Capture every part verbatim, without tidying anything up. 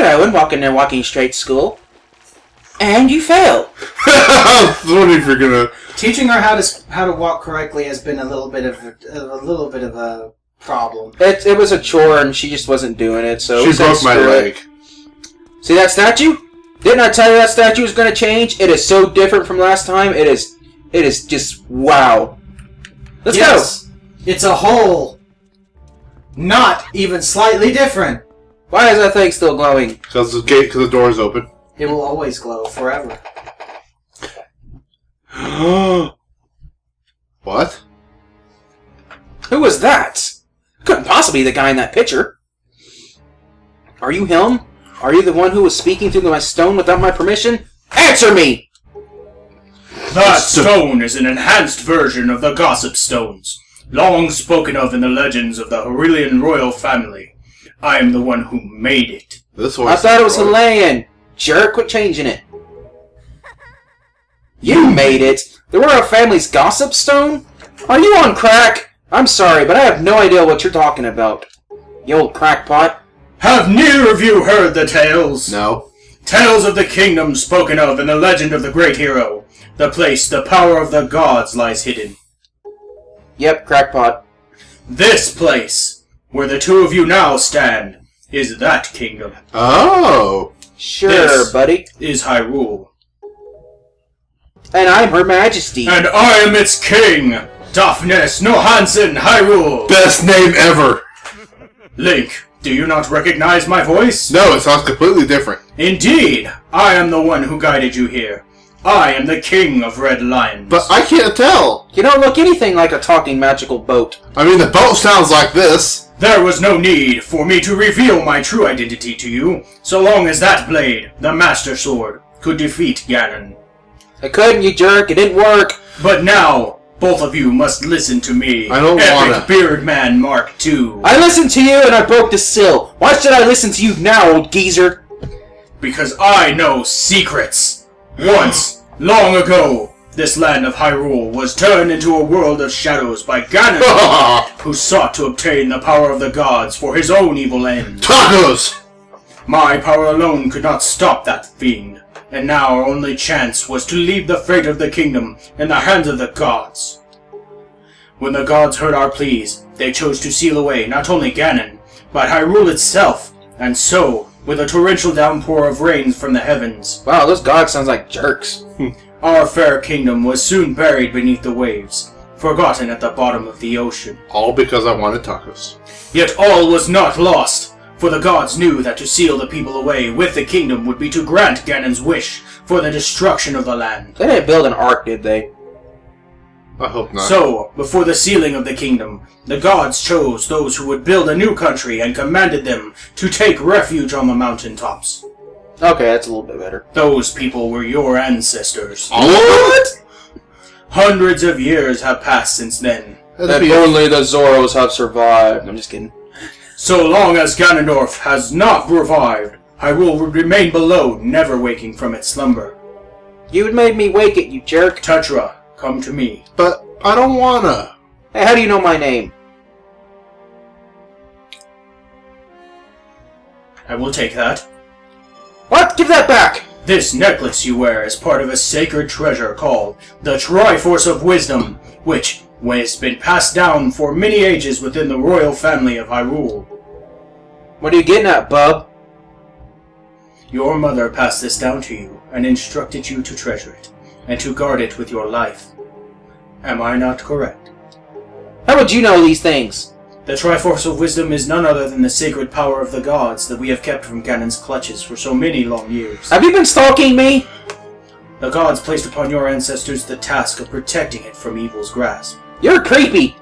Hello, and walking and walking straight school. And you fail. I was wondering if you're gonna. Teaching her how to how to walk correctly has been a little bit of a, a little bit of a problem. It it was a chore, and she just wasn't doing it. So she broke my leg. See that statue? Didn't I tell you that statue was gonna change? It is so different from last time. It is it is just wow. Let's yes. go. It's a hole. Not even slightly different. Why is that thing still glowing? Because the gate, because the door is open. It will always glow forever. What? Who was that? Couldn't possibly be the guy in that picture. Are you him? Are you the one who was speaking through my stone without my permission? Answer me! That stone is an enhanced version of the Gossip Stones, long spoken of in the legends of the Aurelian royal family. I am the one who made it. This I thought it was Helian. Jerk, quit changing it. You made it? The royal family's Gossip Stone? Are you on crack? I'm sorry, but I have no idea what you're talking about. You old crackpot. Have neither of you heard the tales? No. Tales of the kingdom spoken of in the legend of the great hero. The place the power of the gods lies hidden. Yep, crackpot. This place, where the two of you now stand, is that kingdom. Oh. Sure, this buddy. Is Hyrule. And I'm Her Majesty. And I am its king, Daphnes Nohansen Hyrule. Best name ever. Link. Do you not recognize my voice? No, it sounds completely different. Indeed! I am the one who guided you here. I am the King of Red Lions. But I can't tell! You don't look anything like a talking magical boat. I mean, the boat sounds like this. There was no need for me to reveal my true identity to you, so long as that blade, the Master Sword, could defeat Ganon. I couldn't, you jerk. It didn't work. But now... both of you must listen to me. I don't want to. Epic Beardman Mark two. I listened to you and I broke the seal. Why should I listen to you now, old geezer? Because I know secrets. Once, long ago, this land of Hyrule was turned into a world of shadows by Ganondorf, who sought to obtain the power of the gods for his own evil end. Tacos! My power alone could not stop that fiend. And now our only chance was to leave the fate of the kingdom in the hands of the gods. When the gods heard our pleas, they chose to seal away not only Ganon, but Hyrule itself, and so, with a torrential downpour of rains from the heavens... Wow, those gods sounds like jerks. Our fair kingdom was soon buried beneath the waves, forgotten at the bottom of the ocean. All because I wanted tacos. Yet all was not lost. For the gods knew that to seal the people away with the kingdom would be to grant Ganon's wish for the destruction of the land. They didn't build an ark, did they? I hope not. So, before the sealing of the kingdom, the gods chose those who would build a new country and commanded them to take refuge on the mountaintops. Okay, that's a little bit better. Those people were your ancestors. What? Hundreds of years have passed since then. That only the Zoros have survived. I'm just kidding. So long as Ganondorf has not revived, Hyrule would remain below, never waking from its slumber. You'd made me wake it, you jerk. Tetra, come to me. But I don't wanna. Hey, how do you know my name? I will take that. What? Give that back! This necklace you wear is part of a sacred treasure called the Triforce of Wisdom, which... When it's been passed down for many ages within the royal family of Hyrule. What are you getting at, bub? Your mother passed this down to you and instructed you to treasure it and to guard it with your life. Am I not correct? How would you know these things? The Triforce of Wisdom is none other than the sacred power of the gods that we have kept from Ganon's clutches for so many long years. Have you been stalking me? The gods placed upon your ancestors the task of protecting it from evil's grasp. You're creepy!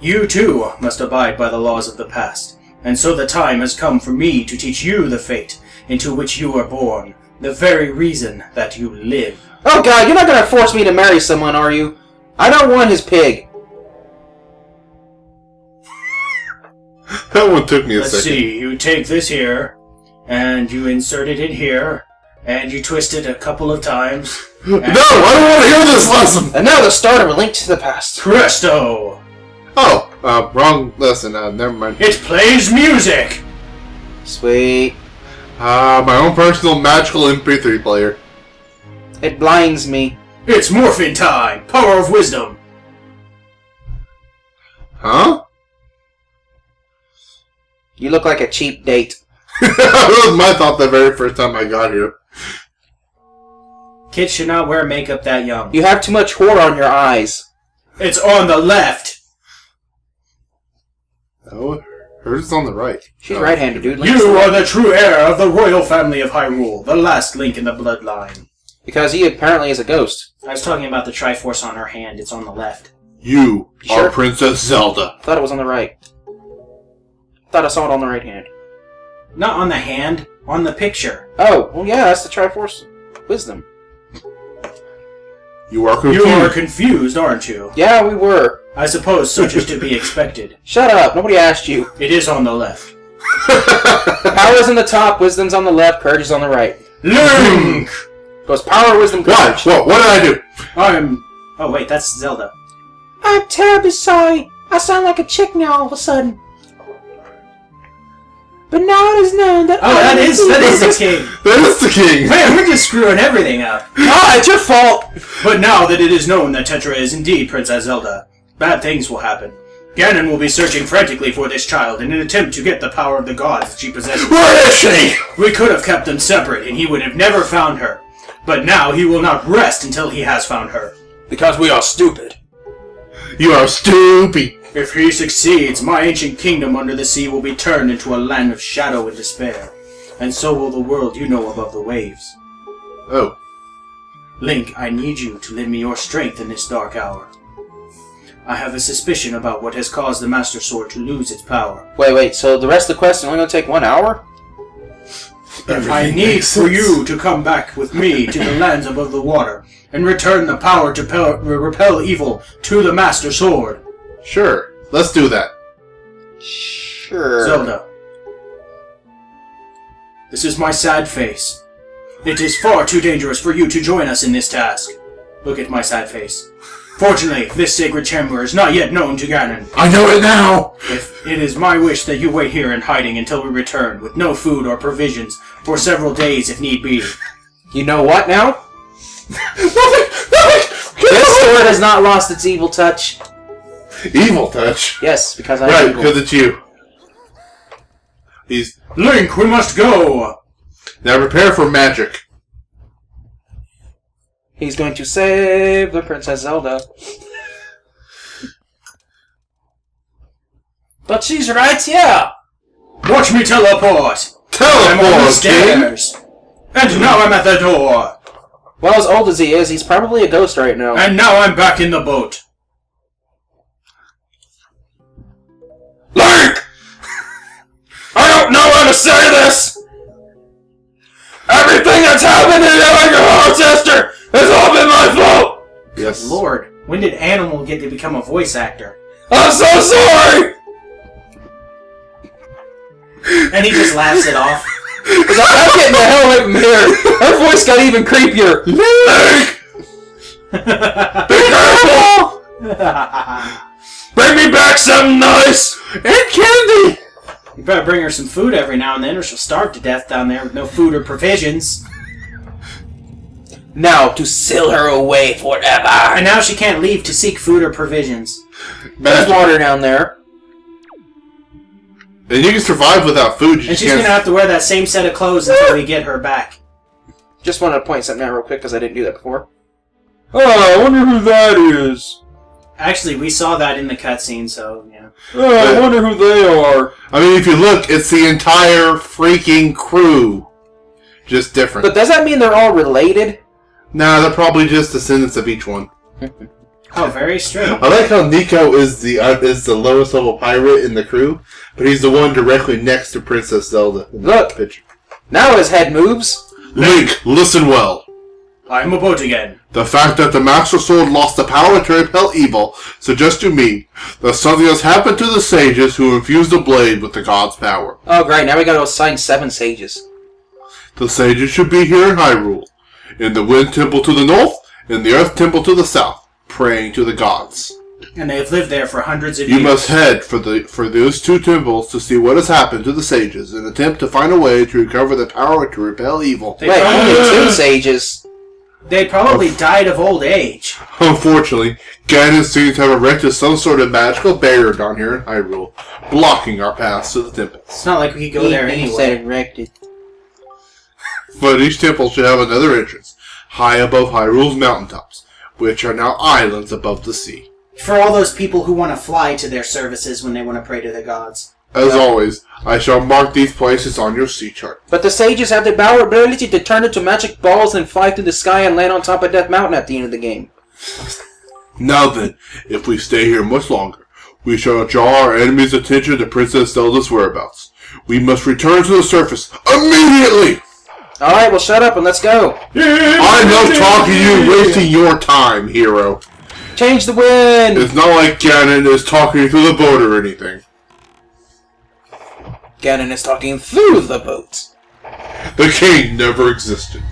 You, too, must abide by the laws of the past, and so the time has come for me to teach you the fate into which you were born, the very reason that you live. Oh god, you're not gonna force me to marry someone, are you? I don't want his pig. That one took me a Let's second. Let's see, you take this here, and you insert it in here, and you twist it a couple of times. No, I don't want to hear this lesson! And now the start of a link to the past. Presto! Oh, uh, wrong lesson. Uh, never mind. It plays music! Sweet. Ah, uh, my own personal magical M P three player. It blinds me. It's morphin' time! Power of wisdom! Huh? You look like a cheap date. That was my thought the very first time I got here. Kids should not wear makeup that young. You have too much horror on your eyes. It's on the left! Oh, hers is on the right. She's oh. right-handed, dude. Link's you are the true heir of the royal family of Hyrule, the last link in the bloodline. Because he apparently is a ghost. I was talking about the Triforce on her hand. It's on the left. You, you are sure? Princess Zelda. Thought it was on the right. Thought I saw it on the right hand. Not on the hand, on the picture. Oh, well, yeah, that's the Triforce of Wisdom. You are confused. You are confused, aren't you? Yeah, we were. I suppose such is to be expected. Shut up. Nobody asked you. It is on the left. Power's on the top, wisdom's on the left, courage is on the right. Link! Goes power, wisdom, courage. Whoa, what did I do? I'm... Oh, wait, that's Zelda. I'm terribly sorry. I sound like a chick now all of a sudden. But now it is known that... Oh, I that is, that is the king. That is the king. Man, we're just screwing everything up. Oh, it's your fault. But now that it is known that Tetra is indeed Princess Zelda, bad things will happen. Ganon will be searching frantically for this child in an attempt to get the power of the gods that she possesses. Where is she? We could have kept them separate and he would have never found her. But now he will not rest until he has found her. Because we are stupid. You are stupid. If he succeeds, my ancient kingdom under the sea will be turned into a land of shadow and despair. And so will the world you know above the waves. Oh. Link, I need you to lend me your strength in this dark hour. I have a suspicion about what has caused the Master Sword to lose its power. Wait, wait, so the rest of the quest is only going to take one hour? Everything I need for you to come back with me to the lands above the water and return the power to pe repel evil to the Master Sword. Sure. Let's do that. Sure. Zelda. This is my sad face. It is far too dangerous for you to join us in this task. Look at my sad face. Fortunately, this sacred chamber is not yet known to Ganon. I know it now! If it is my wish that you wait here in hiding until we return, with no food or provisions, for several days if need be. You know what now? Nothing! Nothing! This sword has not lost its evil touch. Evil touch? Yes, because I Right, evil. Because it's you. He's... Link, we must go! Now prepare for magic. He's going to save the Princess Zelda. But she's right here! Watch me teleport! Teleport, I'm on the stairs! And now I'm at the door! Well, as old as he is, he's probably a ghost right now. And now I'm back in the boat. Link! I don't know how to say this! Everything that's happened to you and your whole sister has all been my fault! Yes. Good Lord, when did Animal get to become a voice actor? I'm so sorry! And he just laughs it off. Because I'm getting the hell out of here. Her voice got even creepier. Link! Be careful! Bring me back something nice! And candy! You better bring her some food every now and then, or she'll starve to death down there with no food or provisions. Now to seal her away forever. And now she can't leave to seek food or provisions. There's water down there. And you can survive without food. You and she's going to have to wear that same set of clothes until we get her back. Just wanted to point something out real quick because I didn't do that before. Oh, I wonder who that is. Actually, we saw that in the cutscene, so, yeah. Oh, I wonder who they are. I mean, if you look, it's the entire freaking crew. Just different. But does that mean they're all related? Nah, they're probably just descendants of each one. Oh, very strange. I like how Nico is the uh, is the lowest level pirate in the crew, but he's the one directly next to Princess Zelda. Look! Picture. Now his head moves. Link, listen well. I'm a boat again. The fact that the Master Sword lost the power to repel evil suggests to me that something has happened to the sages who infused the blade with the god's power. Oh, great. Now we gotta assign seven sages. The sages should be here in Hyrule, in the Wind Temple to the north, in the Earth Temple to the south, praying to the gods. and they have lived there for hundreds of years. You must head for the for those two temples to see what has happened to the sages and attempt to find a way to recover the power to repel evil. They Wait, only two sages? They probably oh. died of old age. Unfortunately, Ganon seems to have erected some sort of magical barrier down here in Hyrule, blocking our paths to the temples. It's not like we could go he, there he anyway. Said erected. But each temple should have another entrance, high above Hyrule's mountaintops, which are now islands above the sea. For all those people who want to fly to their services when they want to pray to the gods. As so, always, I shall mark these places on your sea chart. But the sages have the power ability to turn into magic balls and fly through the sky and land on top of Death Mountain at the end of the game. Now then, if we stay here much longer, we shall draw our enemies' attention to Princess Zelda's whereabouts. We must return to the surface immediately! Alright, well shut up and let's go. I'm not talking to you, wasting your time, hero. Change the wind! It's not like Ganon is talking through the boat or anything. Ganon is talking through the boat. The king never existed.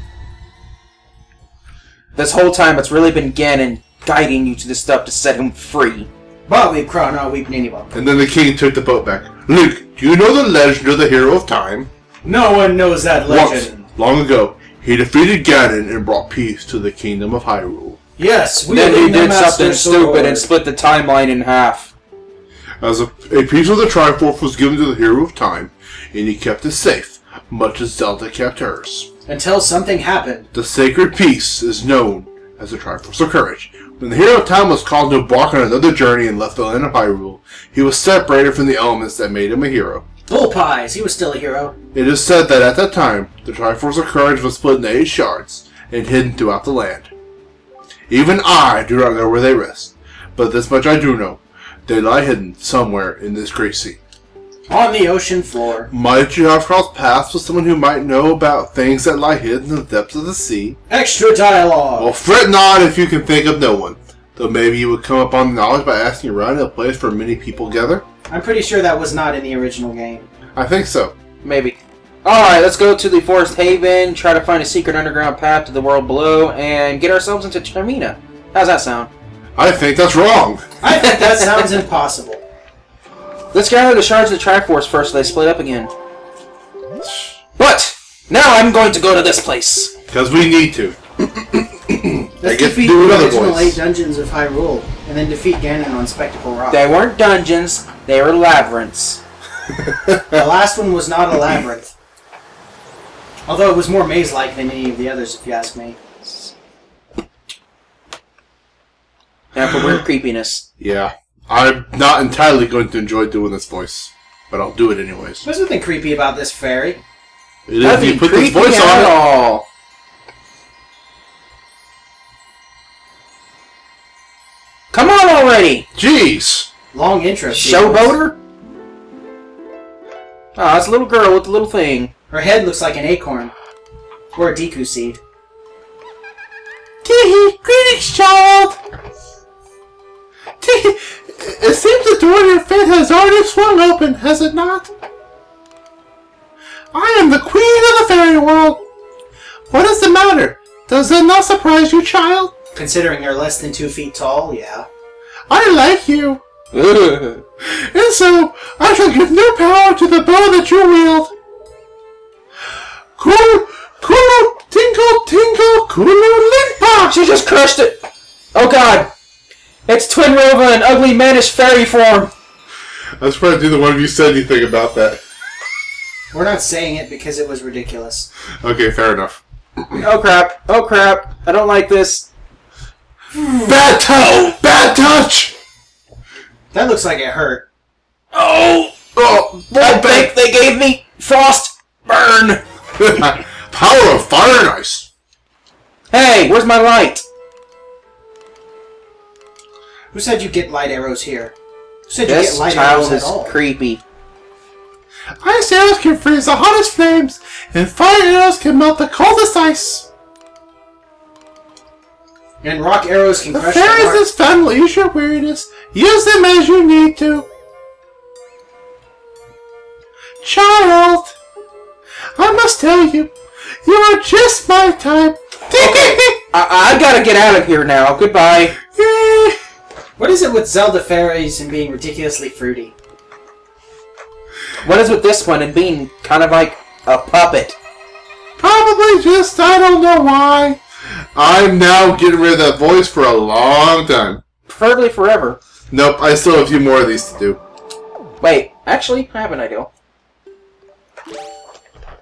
This whole time it's really been Ganon guiding you to this stuff to set him free. But we crown our weeping anyway. And then the king took the boat back. Link, do you know the legend of the Hero of Time? No one knows that legend. Once, long ago, he defeated Ganon and brought peace to the kingdom of Hyrule. Yes, we then he did the something stupid and split the timeline in half. As a, a piece of the Triforce was given to the Hero of Time, and he kept it safe, much as Zelda kept hers. Until something happened. The sacred piece is known as the Triforce of Courage. When the Hero of Time was called to embark on another journey and left the land of Hyrule, he was separated from the elements that made him a hero. Bull pies! He was still a hero. It is said that at that time, the Triforce of Courage was split into eight shards and hidden throughout the land. Even I do not know where they rest, but this much I do know. They lie hidden somewhere in this great sea. On the ocean floor. Might you have crossed paths with someone who might know about things that lie hidden in the depths of the sea? Extra dialogue! Well, fret not if you can think of no one, though maybe you would come upon knowledge by asking around a place where many people gather. I'm pretty sure that was not in the original game. I think so. Maybe. Alright, let's go to the Forest Haven, try to find a secret underground path to the world below, and get ourselves into Termina. How's that sound? I think that's wrong. I think that sounds impossible. Let's gather the shards of the Triforce first, so they split up again. But! Now I'm going to go to this place! Because we need to. Let's defeat the original eight dungeons of Hyrule, and then defeat Ganon on Spectacle Rock. They weren't dungeons, they were labyrinths. The last one was not a labyrinth. Although it was more maze-like than any of the others, if you ask me. Now for weird creepiness. Yeah. I'm not entirely going to enjoy doing this voice, but I'll do it anyways. There's nothing creepy about this fairy. It is, you put this voice on at all. Come on already! Jeez! Long intro. Showboater? Ah, oh, it's a little girl with a little thing. Her head looks like an acorn. Or a Deku seed. Teehee! Greetings, child! Teehee! It seems the door to your fate has already swung open, has it not? I am the queen of the fairy world! What is the matter? Does that not surprise you, child? Considering you're less than two feet tall, yeah. I like you! And so, I shall give no power to the bow that you wield! Cool, cool, tingle, tingle, cool, limpa! She just crushed it! Oh god! It's Twinrova in ugly, mannish fairy form! I was surprised neither one of you said anything about that. We're not saying it because it was ridiculous. Okay, fair enough. Oh crap, oh crap, I don't like this. Bad touch! Bad touch! That looks like it hurt. Oh! Oh! I think they gave me frost burn! Power of fire and ice! Hey, where's my light? Who said you get light arrows here? Who said this you get light arrows at all? This child is creepy. Ice arrows can freeze the hottest flames, and fire arrows can melt the coldest ice. And rock arrows can the crush the heart. The fairies this found will ease your weariness. Use them as you need to. Child! I must tell you, you are just my type. Okay. I, I gotta get out of here now. Goodbye. What is it with Zelda fairies and being ridiculously fruity? What is with this one and being kind of like a puppet? Probably just, I don't know why. I'm now getting rid of that voice for a long time. Preferably forever. Nope, I still have a few more of these to do. Wait, actually, I have an idea.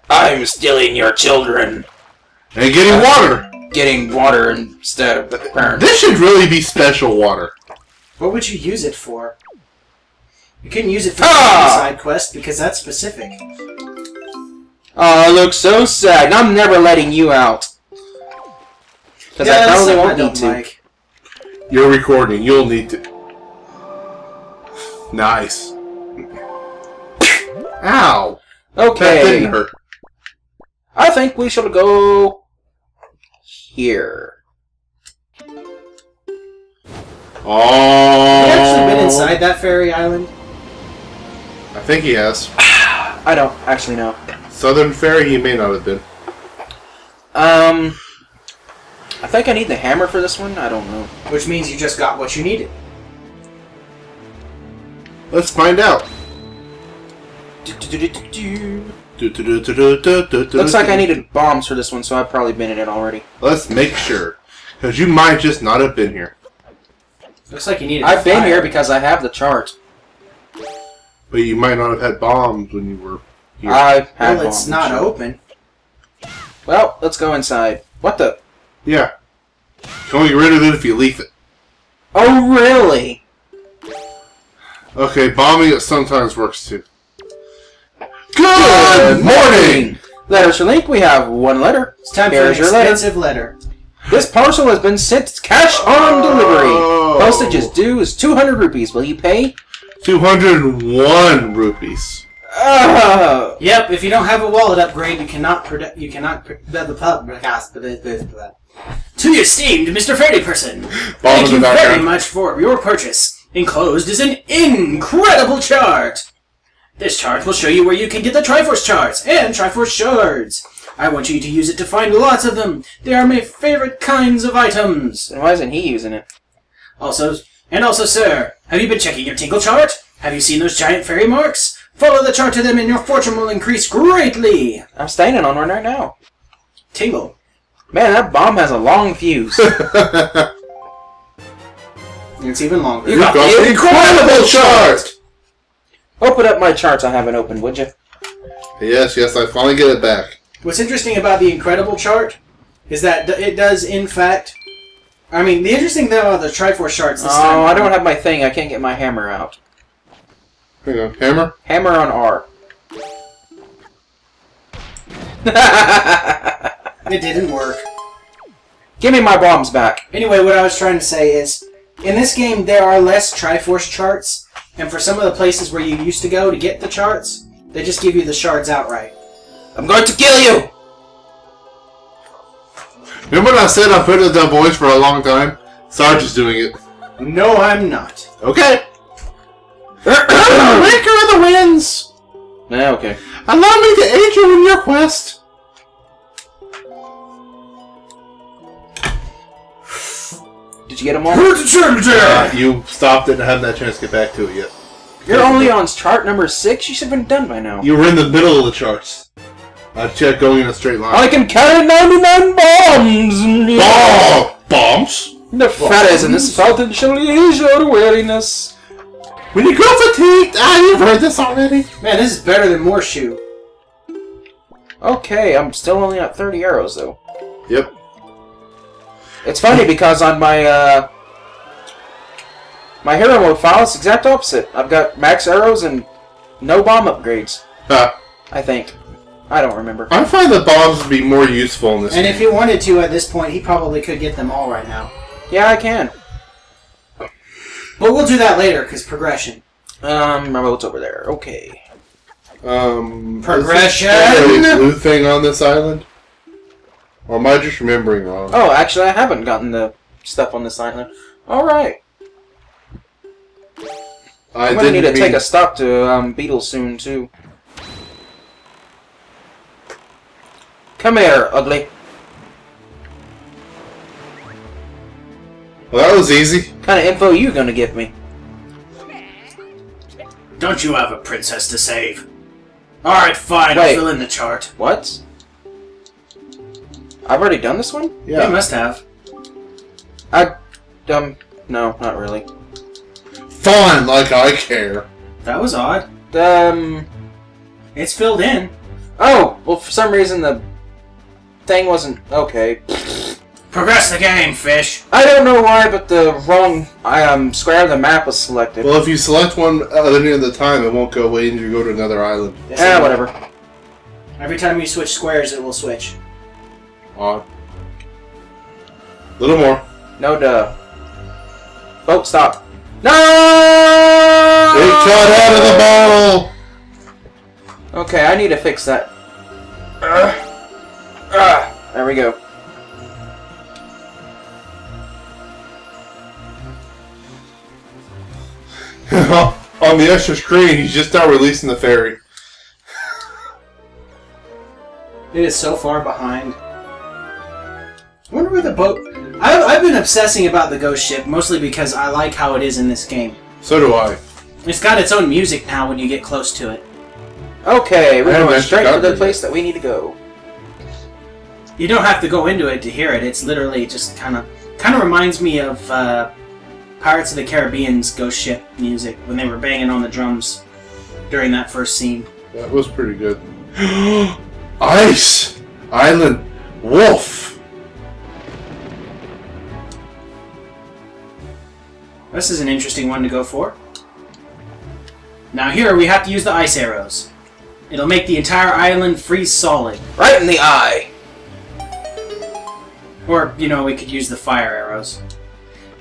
I'm stealing your children. And getting uh, water. Getting water instead of the parents. This should really be special water. What would you use it for? You couldn't use it for ah! the side quest because that's specific. Oh, I look so sad. And I'm never letting you out. Because yeah, I probably won't need to. Like. You're recording. You'll need to. Nice. Ow. Okay. That didn't hurt. I think we should go here. Oh. Have you actually been inside that fairy island? I think he has. I don't actually know. Southern fairy, he may not have been. Um, I think I need the hammer for this one. I don't know. Which means you just got what you needed. Let's find out. Do, do, do, do, do. Looks like I needed bombs for this one, so I've probably been in it already. Let's make sure, because you might just not have been here. Looks like you needed. I've been here because I have the chart. But you might not have had bombs when you were here. I had well, it's not open. Well, let's go inside. What the? Yeah. Can we get rid of it if you leave it? Oh really? Okay, bombing it sometimes works too. Good morning! Letters for Link, we have one letter. It's time Here's for an expensive letter. letter. This parcel has been sent cash on delivery. Oh. Postage is due is two hundred rupees. Will you pay? two hundred one rupees. Oh. Yep, if you don't have a wallet upgrade, you cannot produ you cannot bet the pub broadcast. To your esteemed Mister Fairy Person, thank you very much for your purchase. Enclosed is an incredible chart. This chart will show you where you can get the Triforce charts and Triforce shards. I want you to use it to find lots of them. They are my favorite kinds of items. And why isn't he using it? Also, and also, sir, have you been checking your Tingle chart? Have you seen those giant fairy marks? Follow the chart to them and your fortune will increase greatly. I'm standing on one right now. Tingle. Man, that bomb has a long fuse. It's even longer. You got the incredible chart! Open up my charts I haven't opened, would you? Yes, yes, I finally get it back. What's interesting about the Incredible chart is that it does, in fact... I mean, the interesting thing about the Triforce charts this oh, time... Oh, I don't have my thing. I can't get my hammer out. Here you go. Hammer? Hammer on R. It didn't work. Give me my bombs back. Anyway, what I was trying to say is, in this game, there are less Triforce charts... And for some of the places where you used to go to get the charts, they just give you the shards outright. I'm going to kill you! Remember when I said I've heard that voice for a long time? Sarge is doing it. No, I'm not. Okay. Waker of the Winds! Yeah, okay. Allow me to aid you in your quest. Did you get them all? Uh, you stopped it and haven't had that chance to get back to it yet. You're only on chart number six? You should have been done by now. You were in the middle of the charts. I checked going in a straight line. I can carry ninety-nine bombs! Bomb! Bombs? The fat is in this fountain shall ease your weariness. When you grow fatigued! Ah, you've heard this already. Man, this is better than Morseshoe. Okay, I'm still only at thirty arrows though. Yep. It's funny because on my uh, my hero mode file, it's exact opposite. I've got max arrows and no bomb upgrades. Huh. I think. I don't remember. I find the bombs would be more useful in this And game. If he wanted to at this point, he probably could get them all right now. Yeah, I can. But we'll do that later, because progression. Um, my boat's over there. Okay. Um, progression! Is there a blue thing on this island? Or am I just remembering wrong? Oh, actually, I haven't gotten the stuff on this island. Alright. I'm going to need to take a stop to um, Beetle soon, too. Come here, ugly. Well, that was easy. What kind of info are you gonna give me? Don't you have a princess to save? Alright, fine, I'll fill in the chart. What? I've already done this one? Yeah. You must have. I... um... no, not really. Fine, like I care. That was odd. Um... It's filled in. Oh! Well, for some reason the... thing wasn't... okay. Progress the game, fish! I don't know why, but the wrong um, square of the map was selected. Well, if you select one other near the time, it won't go away and you go to another island. Yes, ah, whatever. Every time you switch squares, it will switch. Odd. Little more. No, duh. Boat, stop. No! It got out of the bottle! Okay, I need to fix that. Uh, uh, there we go. On the extra screen, he's just not releasing the fairy. It is so far behind. I wonder where the boat... I've, I've been obsessing about the ghost ship, mostly because I like how it is in this game. So do I. It's got its own music now when you get close to it. Okay, we're going straight to the place that we need to go. You don't have to go into it to hear it. It's literally just kind of... kind of reminds me of... Uh, Pirates of the Caribbean's ghost ship music when they were banging on the drums during that first scene. That was pretty good. Ice! Island! Wolf! This is an interesting one to go for. Now here we have to use the ice arrows. It'll make the entire island freeze solid. Right in the eye! Or, you know, we could use the fire arrows.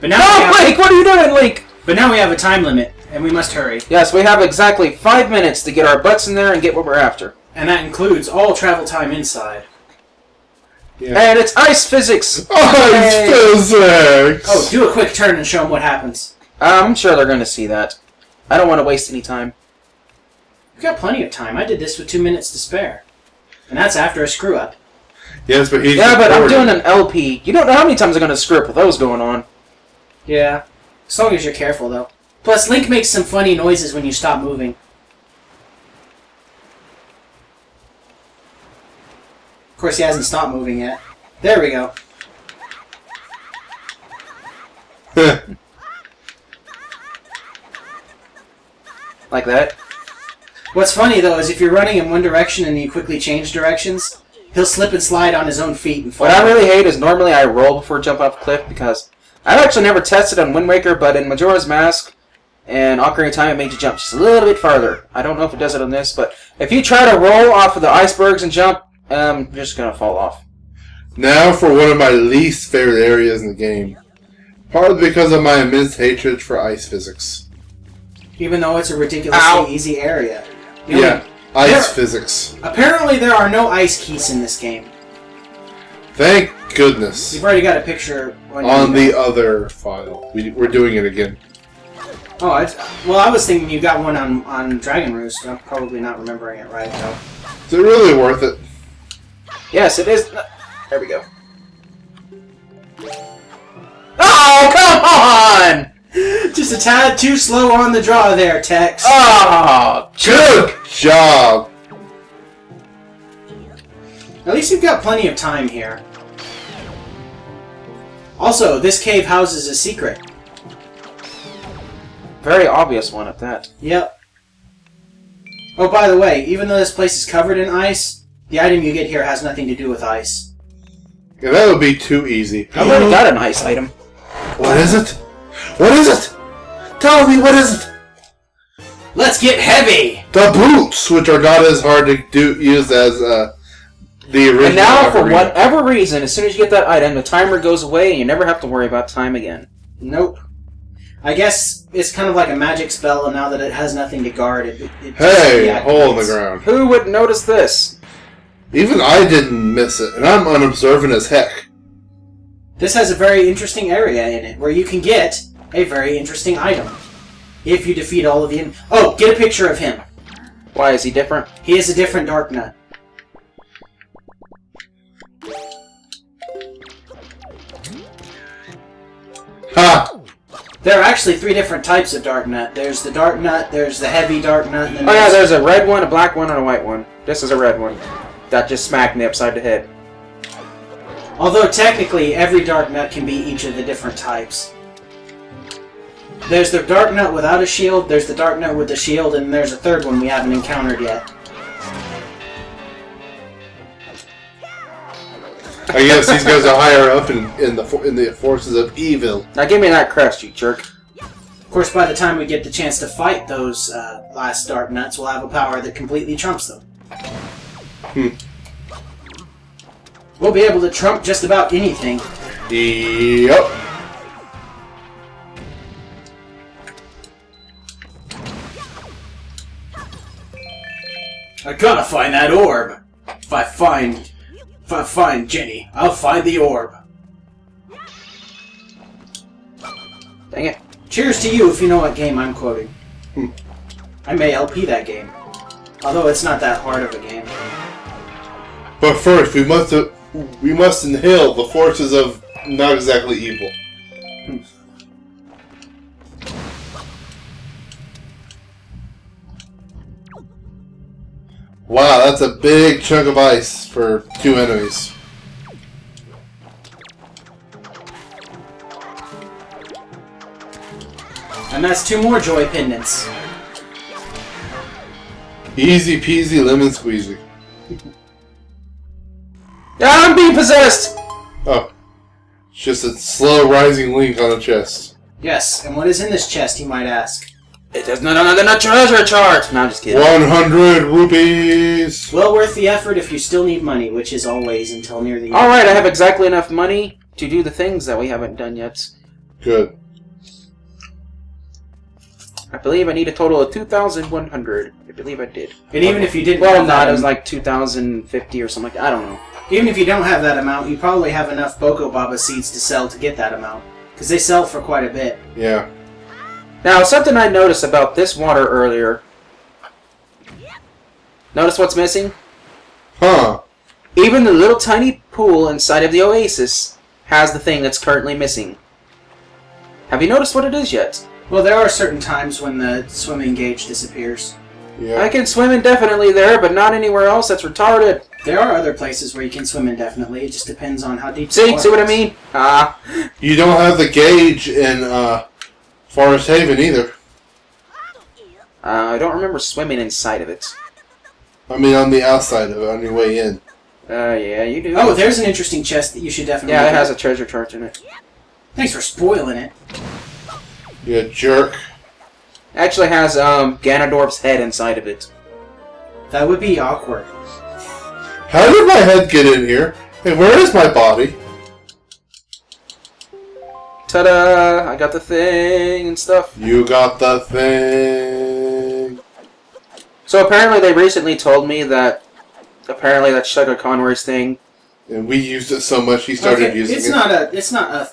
But now no, Link! What are you doing, Link? But now we have a time limit, and we must hurry. Yes, we have exactly five minutes to get our butts in there and get what we're after. And that includes all travel time inside. Yeah. And it's ice physics! Ice Yay. physics! Oh, do a quick turn and show them what happens. I'm sure they're going to see that. I don't want to waste any time. We've got plenty of time. I did this with two minutes to spare. And that's after a screw-up. Yes, but he's Yeah, but I'm doing an L P. You don't know how many times I'm going to screw up with those going on. Yeah. As long as you're careful, though. Plus, Link makes some funny noises when you stop moving. Of course, he hasn't stopped moving yet. There we go. Like that. What's funny, though, is if you're running in one direction and you quickly change directions, he'll slip and slide on his own feet and fall. What I really hate is normally I roll before I jump off a cliff because... I've actually never tested on Wind Waker, but in Majora's Mask and Ocarina of Time, it made you jump just a little bit farther. I don't know if it does it on this, but if you try to roll off of the icebergs and jump, um, you're just going to fall off. Now for one of my least favorite areas in the game. Partly because of my immense hatred for ice physics. Even though it's a ridiculously Ow. easy area. You yeah, know, ice there, physics. Apparently there are no ice keys in this game. Thank goodness. You've already got a picture on, on the other file. We, we're doing it again. Oh, I, well, I was thinking you got one on, on Dragon Roost. I'm probably not remembering it right, though. Is it really worth it? Yes, it is. There we go. Oh, come on! Just a tad too slow on the draw there, Tex. Oh, good job. At least you've got plenty of time here. Also, this cave houses a secret. Very obvious one at that. Yep. Oh, by the way, even though this place is covered in ice, the item you get here has nothing to do with ice. Yeah, that would be too easy. I've already got an ice item. What is it? What is it? Tell me, what is it? Let's get heavy! The boots, which are not as hard to do, use as... Uh, The original and now, for whatever reason, as soon as you get that item, the timer goes away and you never have to worry about time again. Nope. I guess it's kind of like a magic spell, and now that it has nothing to guard, it, it, it Hey, just hole in the ground. Who would notice this? Even I didn't miss it, and I'm unobservant as heck. This has a very interesting area in it, where you can get a very interesting item. If you defeat all of the... Oh, get a picture of him. Why, is he different? He is a different Darknut. There are actually three different types of Darknut. There's the Darknut, there's the heavy Darknut, and then oh yeah, there's a red one, a black one, and a white one. This is a red one. That just smacked me upside the head. Although technically, every Darknut can be each of the different types. There's the Darknut without a shield, there's the Darknut with the shield, and there's a third one we haven't encountered yet. I guess these guys are higher up in, in the in the forces of evil. Now give me that crest, you jerk. Of course, by the time we get the chance to fight those uh, last Darknuts, we'll have a power that completely trumps them. Hmm. We'll be able to trump just about anything. Yep. I gotta find that orb. If I find... If I find Jenny, I'll find the orb. Dang it. Cheers to you if you know what game I'm quoting. Hmm. I may L P that game. Although it's not that hard of a game. But first, we must uh, we must inhale the forces of not exactly evil. Hmm. Wow, that's a big chunk of ice for two enemies. And that's two more joy pendants. Easy peasy lemon squeezy. I'm being possessed! Oh. It's just a slow rising Link on a chest. Yes, and what is in this chest, you might ask? It is not another treasure chart! No, I'm just kidding. one hundred rupees! Well worth the effort if you still need money, which is always until near the end. Alright, I have exactly enough money to do the things that we haven't done yet. Good. I believe I need a total of two thousand one hundred. I believe I did. And even if you didn't... Well, not. It was like two thousand fifty or something like that. I don't know. Even if you don't have that amount, you probably have enough Boko Baba seeds to sell to get that amount. Because they sell for quite a bit. Yeah. Now, something I noticed about this water earlier. Notice what's missing? Huh. Even the little tiny pool inside of the oasis has the thing that's currently missing. Have you noticed what it is yet? Well, there are certain times when the swimming gauge disappears. Yeah. I can swim indefinitely there, but not anywhere else. That's retarded. There are other places where you can swim indefinitely. It just depends on how deep... See? See what I mean? Ah. Uh, you don't have the gauge in, uh... Forest Haven, either. Uh, I don't remember swimming inside of it. I mean, on the outside of it, on your way in. Uh, yeah, you do. Oh, there's an interesting chest that you should definitely... Yeah, it has a treasure chart in it. Thanks for spoiling it. You jerk. Actually has, um, Ganondorf's head inside of it. That would be awkward. How did my head get in here? And where is my body? Ta-da! I got the thing and stuff. You got the thing. So apparently they recently told me that apparently that Chugga Conroy's thing. And we used it so much he started okay, using it's it. It's not a. It's not a.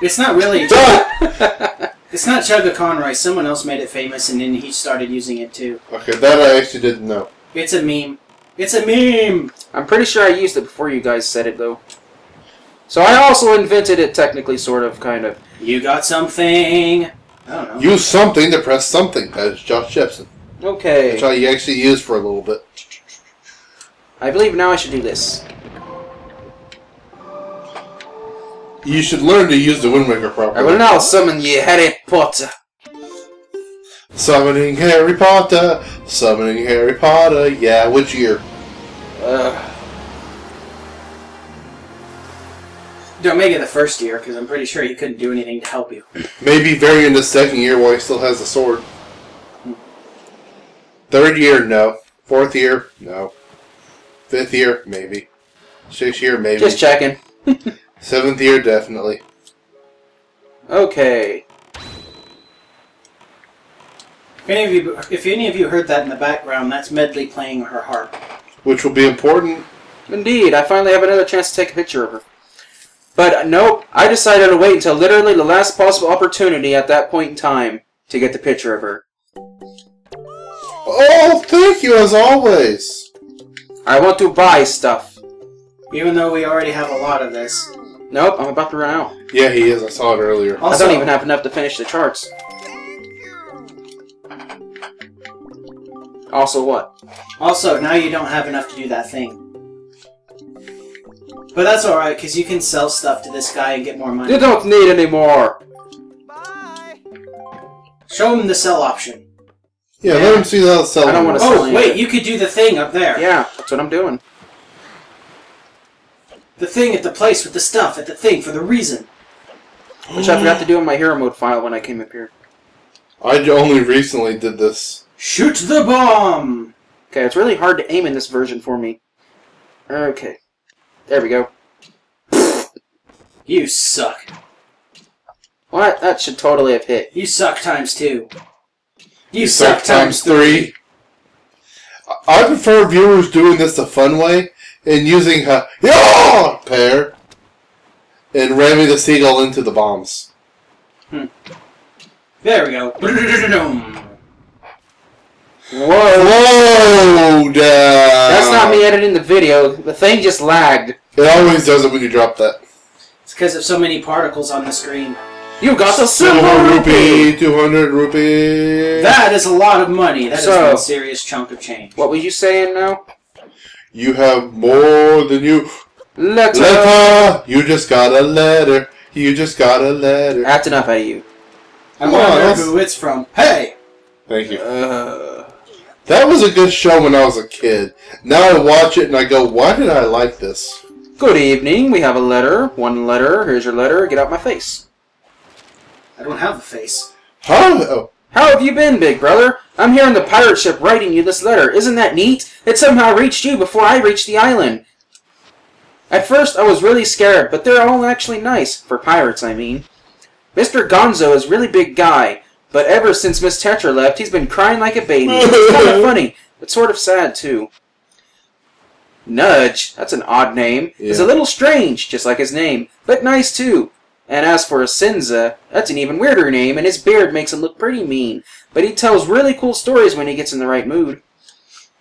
It's not really. It's not Chugga Conroy. Someone else made it famous, and then he started using it too. Okay, that I actually didn't know. It's a meme. It's a meme. I'm pretty sure I used it before you guys said it though. So I also invented it technically, sort of, kind of. You got something. I don't know. Use something to press something. That is Josh Jepson. Okay. That's how you actually use for a little bit. I believe now I should do this. You should learn to use the Windmaker properly. I will now summon ye Harry Potter. Summoning Harry Potter. Summoning Harry Potter. Yeah, which year? Uh... Don't make it the first year, because I'm pretty sure he couldn't do anything to help you. Maybe very in the second year while he still has the sword. Third year, no. Fourth year, no. Fifth year, maybe. Sixth year, maybe. Just checking. Seventh year, definitely. Okay. If any of you, if any of you heard that in the background, that's Medley playing her harp. Which will be important. Indeed, I finally have another chance to take a picture of her. But nope, I decided to wait until literally the last possible opportunity at that point in time to get the picture of her. Oh, thank you as always! I want to buy stuff. Even though we already have a lot of this. Nope, I'm about to run out. Yeah, he is. I saw it earlier. Also, I don't even have enough to finish the charts. Also what? Also, now you don't have enough to do that thing. But that's alright, because you can sell stuff to this guy and get more money. You don't need any more! Bye! Show him the sell option. Yeah, yeah. Let him see the sell option. I don't want to sell anything. Oh, wait, you could do the thing up there. Yeah, that's what I'm doing. The thing at the place with the stuff, at the thing for the reason. Which I forgot to do in my hero mode file when I came up here. I only recently did this. Shoot the bomb! Okay, it's really hard to aim in this version for me. Okay. There we go. You suck. What? That should totally have hit. You suck times two. You, you suck, suck times three. three. I prefer viewers doing this the fun way and using a YAH! Pair and ramming the seagull into the bombs. Hmm. There we go. Whoa! Whoa! Down. That's not me editing the video. The thing just lagged. It always does it when you drop that. It's because of so many particles on the screen. You got the silver rupee! two hundred rupee! That is a lot of money. That so, is one serious chunk of change. What were you saying now? You have more than you... Letter! Letter. You just got a letter. You just got a letter. That's enough out of you. I wonder who it's from. Hey! Thank you. Uh... That was a good show when I was a kid. Now I watch it and I go, why did I like this? Good evening. We have a letter. One letter. Here's your letter. Get out my face. I don't have a face. How? Oh. How have you been, big brother? I'm here on the pirate ship writing you this letter. Isn't that neat? It somehow reached you before I reached the island. At first, I was really scared, but they're all actually nice. For pirates, I mean. Mister Gonzo is a really big guy. But ever since Miss Tetra left, he's been crying like a baby. It's kind of funny, but sort of sad, too. Nudge, that's an odd name, yeah. Is a little strange, just like his name, but nice, too. And as for Asenza, that's an even weirder name, and his beard makes him look pretty mean. But he tells really cool stories when he gets in the right mood.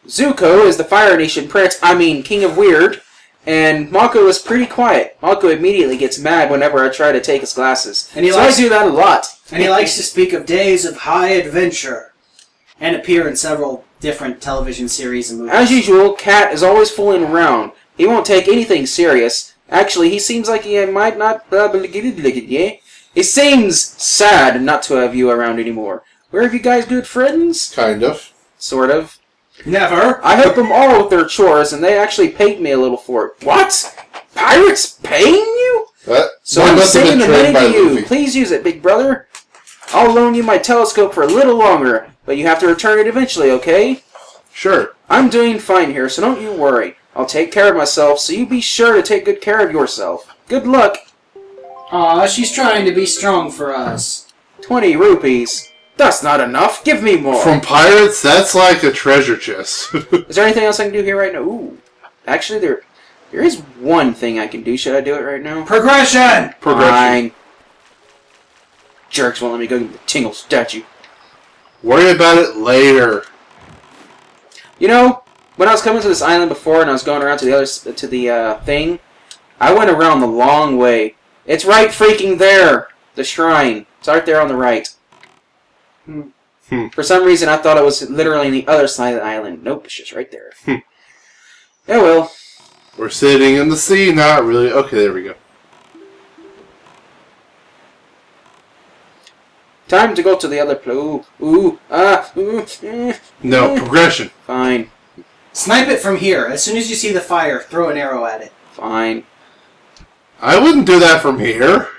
Zuko is the Fire Nation Prince, I mean, King of Weird, and Mako is pretty quiet. Mako immediately gets mad whenever I try to take his glasses. And he so likes I do that a lot. And he likes to speak of days of high adventure and appear in several different television series and movies. As usual, Cat is always fooling around. He won't take anything serious. Actually, he seems like he might not... He seems sad not to have you around anymore. Where have you guys good friends? Kind of. Sort of. Never. I help them all with their chores, and they actually paid me a little for it. What? Pirates paying you? What? So I'm sending the money to you. Luffy. Please use it, big brother. I'll loan you my telescope for a little longer, but you have to return it eventually, okay? Sure. I'm doing fine here, so don't you worry. I'll take care of myself, so you be sure to take good care of yourself. Good luck. Aw, she's trying to be strong for us. Twenty rupees. That's not enough. Give me more. From pirates, that's like a treasure chest. Is there anything else I can do here right now? Ooh. Actually, there there is one thing I can do. Should I do it right now? Progression! Progression. Fine. Jerks won't let me go get the Tingle statue. Worry about it later. You know, when I was coming to this island before and I was going around to the other to the uh, thing, I went around the long way. It's right freaking there. The shrine. It's right there on the right. Hmm. Hmm. For some reason, I thought it was literally on the other side of the island. Nope, it's just right there. Hmm. Oh well. We're sitting in the sea, not really. Okay, there we go. Time to go to the other pl- Ooh, ooh, ah, ooh, eh, No, eh. Progression. Fine. Snipe it from here. As soon as you see the fire, throw an arrow at it. Fine. I wouldn't do that from here.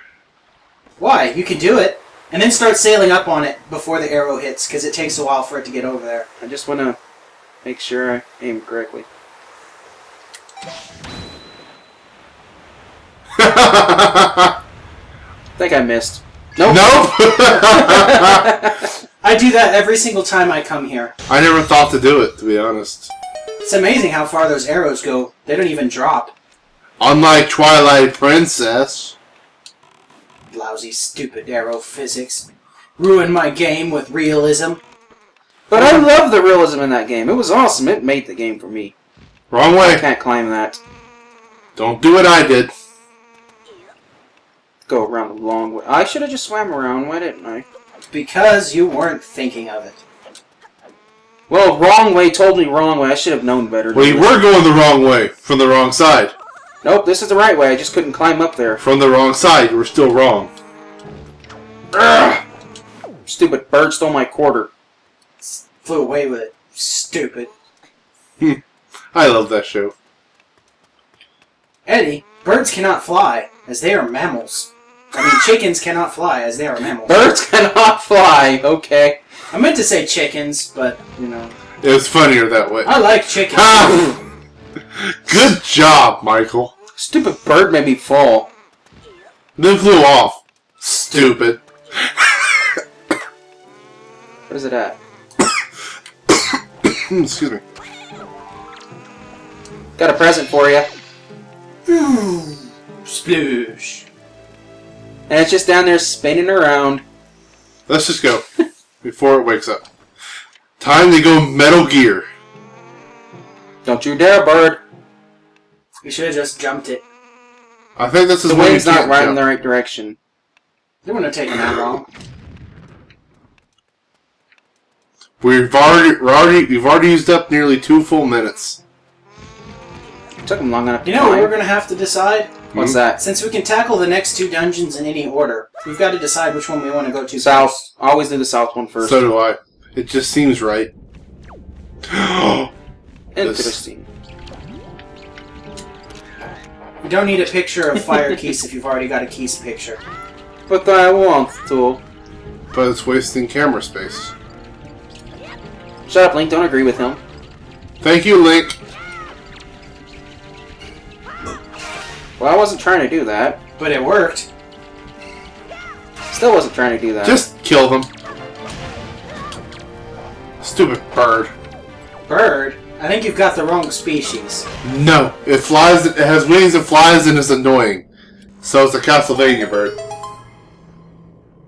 Why? You can do it. And then start sailing up on it before the arrow hits, because it takes a while for it to get over there. I just want to make sure I aim correctly. I think I missed. Nope. Nope. I do that every single time I come here. I never thought to do it, to be honest. It's amazing how far those arrows go. They don't even drop. Unlike Twilight Princess... Lousy, stupid arrow physics. Ruined my game with realism. But I love the realism in that game. It was awesome. It made the game for me. Wrong way. I can't climb that. Don't do what I did. go around the long way. I should have just swam around, why didn't I? Because you weren't thinking of it. Well, wrong way, totally wrong way. I should have known better. Well, you were going the wrong way, from the wrong side. Nope, this is the right way. I just couldn't climb up there. From the wrong side, you were still wrong. Ugh. Stupid bird stole my quarter. S flew away with it. Stupid. I love that show. Eddie, birds cannot fly, as they are mammals. I mean, chickens cannot fly, as they are mammals. Birds cannot fly, okay. I meant to say chickens, but, you know. It was funnier that way. I like chickens. Ah! Good job, Michael. Stupid bird made me fall. Then flew off. Stupid. Where's it at? Excuse me. Got a present for you. Sploosh. And it's just down there spinning around. Let's just go. Before it wakes up. Time to go Metal Gear. Don't you dare, bird. We should have just jumped it. I think this is the wind's not right in the right direction. They wouldn't have taken that long. We've already, we're already, we've already used up nearly two full minutes. It took them long enough. You know what we're going to have to decide? What's mm-hmm. that? Since we can tackle the next two dungeons in any order, we've got to decide which one we want to go to. South. First. I always do the south one first. So do I. It just seems right. Interesting. You don't need a picture of Fire Keys if you've already got a Keys picture. But I want to. But it's wasting camera space. Shut up, Link. Don't agree with him. Thank you, Link. Well, I wasn't trying to do that. But it worked. Still wasn't trying to do that. Just kill them. Stupid bird. Bird? I think you've got the wrong species. No. It flies, it has wings and flies and is annoying. So it's a Castlevania bird.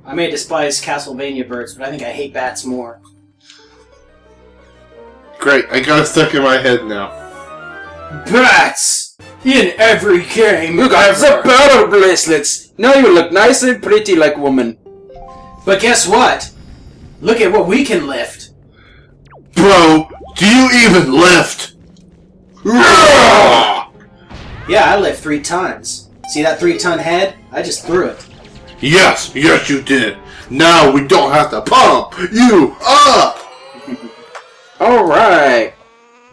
I may despise Castlevania birds, but I think I hate bats more. Great. I got it stuck in my head now. Bats! In every game, you got the battle bracelets. Now you look nice and pretty like woman. But guess what? Look at what we can lift. Bro, do you even lift? Yeah, I lift three tons. See that three-ton head? I just threw it. Yes, yes, you did. Now we don't have to pump you up. All right.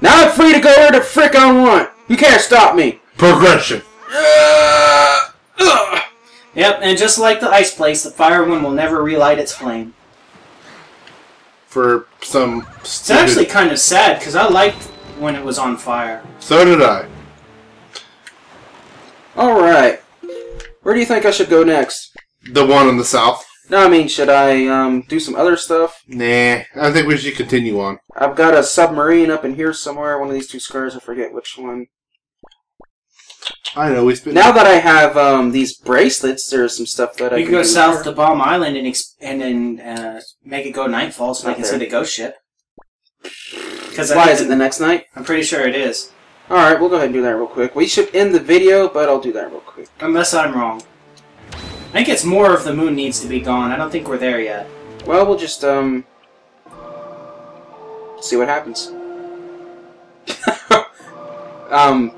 Now I'm free to go where the frick I want. You can't stop me! Progression! Uh, uh. Yep, and just like the ice place, the fire one will never relight its flame. For some... It's actually kind of sad, because I liked when it was on fire. So did I. Alright. Where do you think I should go next? The one in the south. No, I mean, should I um, do some other stuff? Nah, I think we should continue on. I've got a submarine up in here somewhere. One of these two squares, I forget which one. I know we spent. Now that I have um, these bracelets, there's some stuff that I can do. We can go south to Bomb Island and exp and then uh, make it go nightfall, so I can see the ghost ship. Why is it the next night? I'm pretty sure it is. All right, we'll go ahead and do that real quick. We should end the video, but I'll do that real quick. Unless I'm wrong. I think it's more of the moon needs to be gone. I don't think we're there yet. Well, we'll just, um... see what happens. um...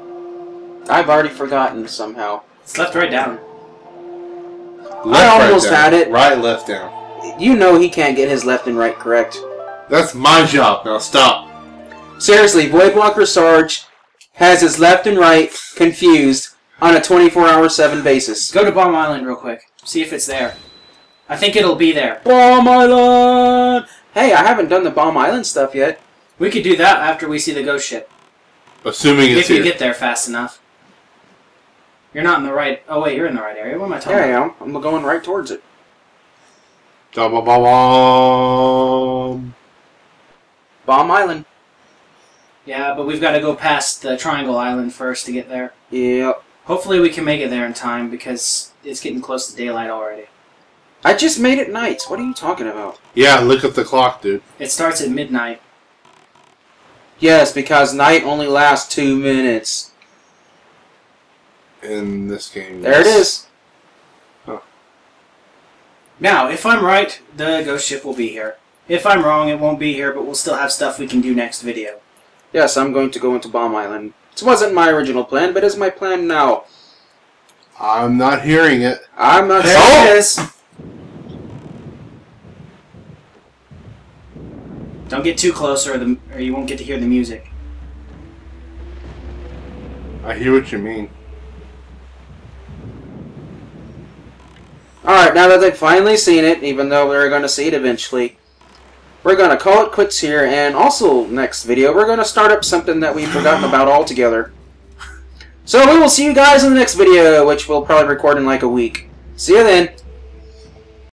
I've already forgotten somehow. It's left, right, down. Left, I almost right, down. Had it. Right, left, down. You know he can't get his left and right correct. That's my job. Now stop. Seriously, Voidwalker Sarge has his left and right confused. On a twenty-four hour seven basis. Go to Bomb Island real quick. See if it's there. I think it'll be there. Bomb Island! Hey, I haven't done the Bomb Island stuff yet. We could do that after we see the ghost ship. Assuming it's here. If you get there fast enough. You're not in the right... Oh, wait, you're in the right area. What am I talking about? Yeah, I am. I'm going right towards it. Bomb Island. Yeah, but we've got to go past the Triangle Island first to get there. Yep. Hopefully we can make it there in time, because it's getting close to daylight already. I just made it night. What are you talking about? Yeah, look at the clock, dude. It starts at midnight. Yes, because night only lasts two minutes. In this game... There yes. it is. Huh. Now, if I'm right, the ghost ship will be here. If I'm wrong, it won't be here, but we'll still have stuff we can do next video. Yes, I'm going to go into Bomb Island. It wasn't my original plan, but is my plan now. I'm not hearing it. I'm not hearing oh. this. Don't get too close, or, the, or you won't get to hear the music. I hear what you mean. Alright, now that they've finally seen it, even though we're going to see it eventually, we're going to call it quits here, and also next video, we're going to start up something that we've forgotten about altogether. So we will see you guys in the next video, which we'll probably record in like a week. See you then!